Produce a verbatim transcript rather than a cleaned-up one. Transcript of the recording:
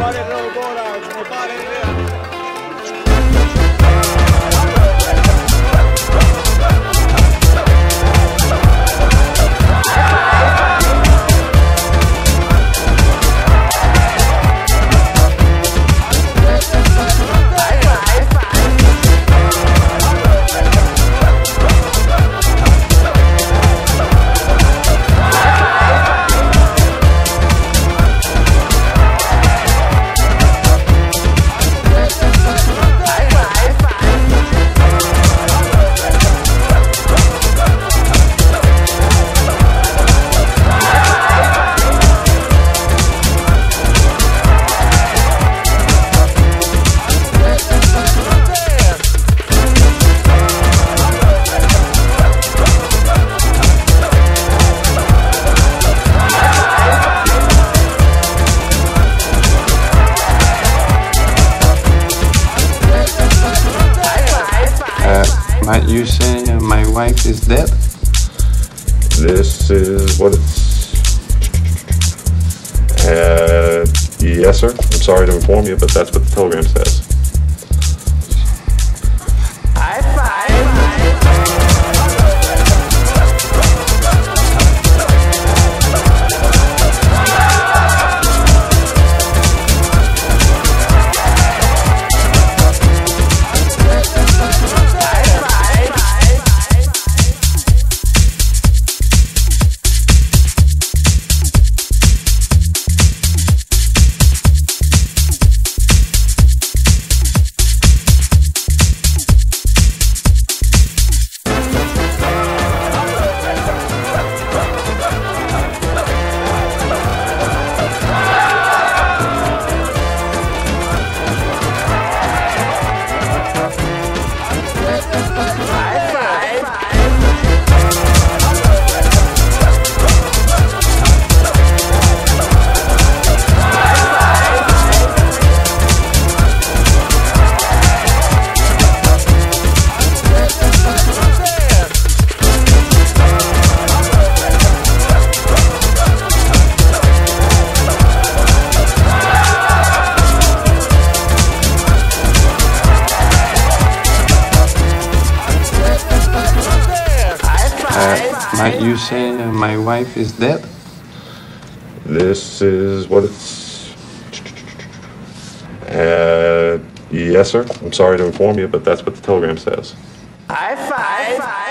Pare rău, Dora, ne pare rău. Might you say uh, my wife is dead? This is what it's... Uh, yes, sir. I'm sorry to inform you, but that's what the telegram says. Uh, might you say uh, my wife is dead? This is what it's... Uh, yes, sir. I'm sorry to inform you, but that's what the telegram says. High five! High five.